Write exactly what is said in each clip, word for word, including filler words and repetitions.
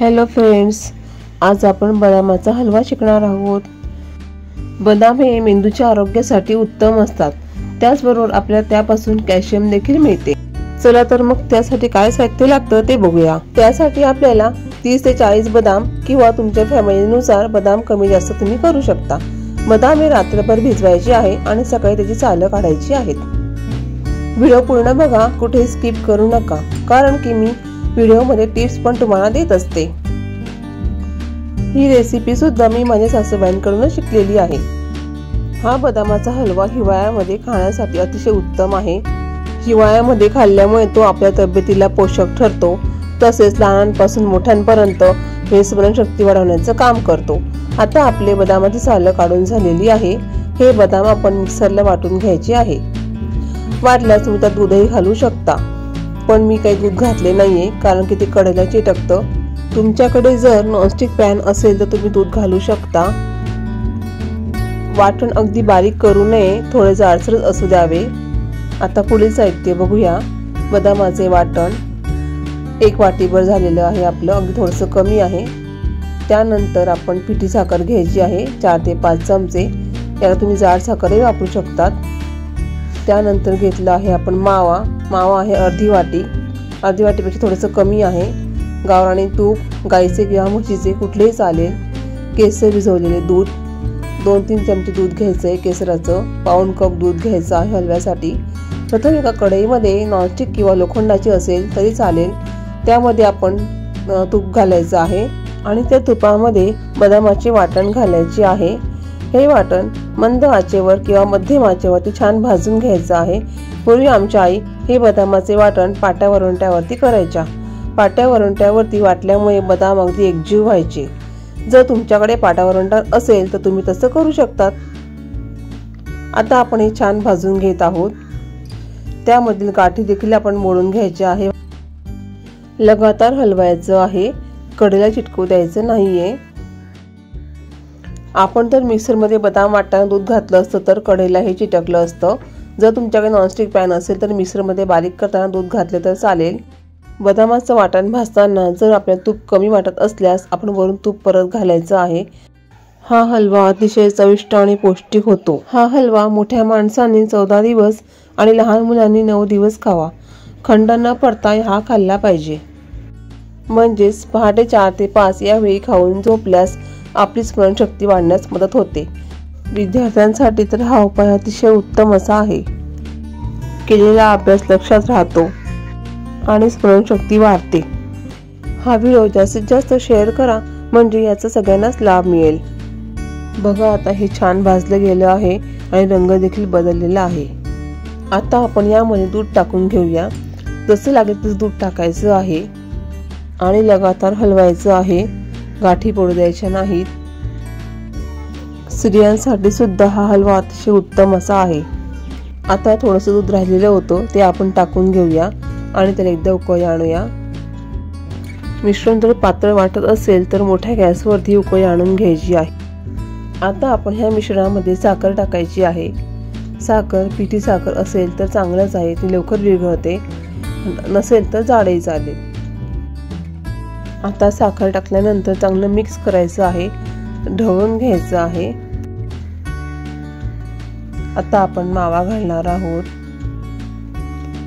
Hello friends, आज आपण बदामाचा हलवा शिकणार आहोत। बदाम हे मेंदूच्या आरोग्यासाठी उत्तम असतात, त्याचबरोबर आपल्याला त्यापासून कॅल्शियम देखील मिळते। चला तर मग त्यासाठी काय साहित्य लागतं ते बघूया। त्यासाठी आपल्याला तीस ते चाळीस बदाम किंवा तुमच्या फॅमिलीनुसार बदाम कमी जास्त तुम्ही करू शकता। बदाम हे रात्रभर भिजवायचे आहे आणि सकाळी त्याची सालं काढायची आहेत। व्हिडिओ पूर्ण बघा, कुठे स्किप करू नका, कारण की मी व्हिडिओ मध्ये टिप्स पण तुम्हाला देत असते। ही रेसिपी सुद्धा मी माझ्या सासूबाईंकडून शिकलेली आहे। हा बदामाचा हलवा हिवाळ्यामध्ये खाण्यासाठी अतिशय उत्तम आहे। हिवाळ्यामध्ये खाल्ल्यामुळे तो आपल्या तब्येतीला पोषक ठरतो, तसेच लहानांपासून मोठ्यांपर्यंत हे स्मरणशक्ती वाढवण्याचं काम करतो। आता आपले बदामाची सालं काढून झालेली आहे। हे बदाम आपण मिक्सरला वाटून घ्यायचे आहे। वाटल्यास तुम्ही त्यात दूधही घालू शकता, पण मी काही दूध घातले नाहीये, कारण की ते कढईला चिटकतं। तुमच्याकडे जर नॉनस्टिक पॅन असेल तर तुम्ही दूध घालू शकता। वाटण अगदी बारीक करू नये, थोडे जाडसरच असू द्यावे। आता पुढील साहित्य बघूया। बदामाचे वाटण एक वाटीभर झालेलं आहे, आपलं अगदी थोडंसं कमी आहे। त्यानंतर आपण पिठी साखर घ्यायची आहे, चार ते पाच चमचे। याला तुम्ही जाड साखरही वापरू शकतात। त्यानंतर घेतला आहे आपण मावा। मावा आहे अर्धी वाटी, अर्धी वाटीपेक्षा थोडंसं कमी आहे। गावराणी तूप, गाईचे किंवा म्हशीचे कुठलेही चालेल। केसर भिजवलेले दूध, दोन तीन चमचे दूध घ्यायचं आहे केसराचं। पाऊण कप दूध घ्यायचं आहे हलव्यासाठी। प्रथम एका कढईमध्ये नॉनस्टिक किंवा लोखंडाची असेल तरी चालेल, त्यामध्ये आपण तूप घालायचं आहे आणि त्या तुपामध्ये बदामाचे वाटण घालायचे आहे। हे वाटण मंद आचेवर किंवा मध्यम आचेवरती छान भाजून घ्यायचं आहे। पूर्वी आमच्या आई हे बदामाचे वाटण पाट्या वरवंट्यावरती करायच्या। पाट्या वरवंट्यावरती वाटल्यामुळे बदाम अगदी एकजीव व्हायचे। जर तुमच्याकडे पाटा वरवंटा असेल तर तुम्ही तसं करू शकतात। आता आपण हे छान भाजून घेत आहोत। त्यामधील गाठी देखील आपण मोडून घ्यायचे आहे। लगातार हलवायचं आहे, कडेला चिटकू द्यायचं नाहीये। आपण तर मिक्सरमध्ये बदाम वाटताना दूध घातलं असतं तर कढईला हे चिटकलं असतं। जर तुमच्याकडे नॉनस्टिक पॅन असेल तर मिक्सरमध्ये बारीक करताना दूध घातले तर चालेल। बदामाचं वाटण भाजताना जर आपल्याला तूप कमी वाटत असल्यास आपण वरून तूप परत घालायचं आहे। हा हलवा अतिशय चविष्ट आणि पौष्टिक होतो। हा हलवा मोठ्या माणसांनी चौदा दिवस आणि लहान मुलांनी नऊ दिवस खावा। खंड न पडता हा खाल्ला पाहिजे, म्हणजेच पहाटे चार ते पाच या वेळी खाऊन झोपल्यास आपली स्मरणशक्ती वाढण्यास मदत होते। विद्यार्थ्यांसाठी तर हा उपाय अतिशय उत्तम असा आहे। केलेला अभ्यास लक्षात राहतो आणि स्मरणशक्ती वाढते। हा व्हिडिओ जास्तीत जास्त शेअर करा, म्हणजे याचा सगळ्यांनाच लाभ मिळेल। बघा, आता हे छान भाजलं गेलं आहे आणि रंग देखील बदललेला आहे। आता आपण यामध्ये दूध टाकून घेऊया। जसं लागेल तसं दूध टाकायचं आहे आणि लगातार हलवायचं आहे, गाठी पडू द्यायच्या नाहीत। स्त्रियांसाठी सुद्धा हा हलवा अतिशय उत्तम असा आहे। आता थोडंसं दूध राहिलेलं होतं ते आपण टाकून घेऊया आणि त्याला एकदा उकळी आणूया। मिश्रण जर पातळ वाटत असेल तर मोठ्या गॅसवरती उकळी आणून घ्यायची आहे। आता आपण ह्या मिश्रणामध्ये साखर टाकायची आहे। साखर पिठी साखर असेल तर चांगलंच आहे, ती लवकर विरघळते, नसेल तर जाडही चालेल। आता साखर टाकल्यानंतर चांगलं मिक्स करायचं आहे, ढवळून घ्यायचं आहे। आता आपण मावा घालणार आहोत।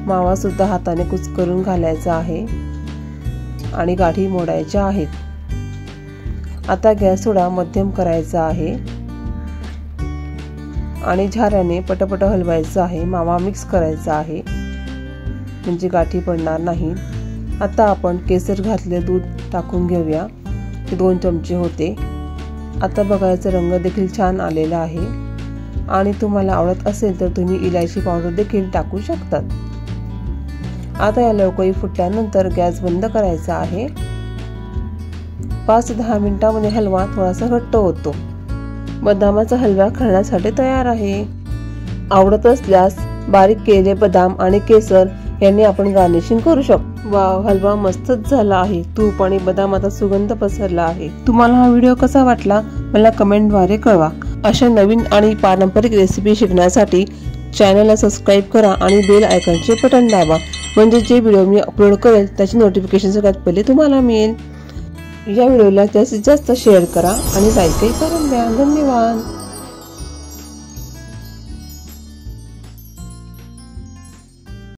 मावा सुद्धा हाताने कुचकरून घालायचा आहे आणि गाठी मोडायच्या आहेत। आता गॅस थोडा मध्यम करायचा आहे आणि झाऱ्याने पटपट हलवायचं आहे। मावा मिक्स करायचा आहे म्हणजे गाठी पडणार नाही। आता आपण केसर घातले दूध टाकून घेऊया, ते दोन चमचे होते। आता बघायचा रंग देखील छान आलेला आहे आणि तुम्हाला आवडत असेल तर तुम्ही इलायची पावडर देखील टाकू शकतात। आता या लवकळी फुटल्यानंतर गॅस बंद करायचा आहे। पाच ते दहा मिनिटांमध्ये हलवा थोडासा घट्ट होतो। बदामाचा हलवा खाण्यासाठी तयार आहे। आवडत असल्यास बारीक केलेले बदाम आणि केसर यांनी आपण गार्निशिंग करू शकतो। वाव, हलवा मस्तच झाला आहे। तूप आणि बदामाचा सुगंध पसरला आहे। तुम्हाला हा व्हिडिओ कसा वाटला मला कमेंटद्वारे कळवा। अशा नवीन आणि पारंपरिक रेसिपी शिकण्यासाठी चॅनलला सबस्क्राईब करा आणि बेल आयकॉनचे बटन दाबा, म्हणजे जे व्हिडिओ मी अपलोड करेल त्याची नोटिफिकेशन सगळ्यात पहिले तुम्हाला मिळेल। या व्हिडिओला जास्तीत जास्त शेअर करा आणि लाईकही करून द्या. धन्यवाद.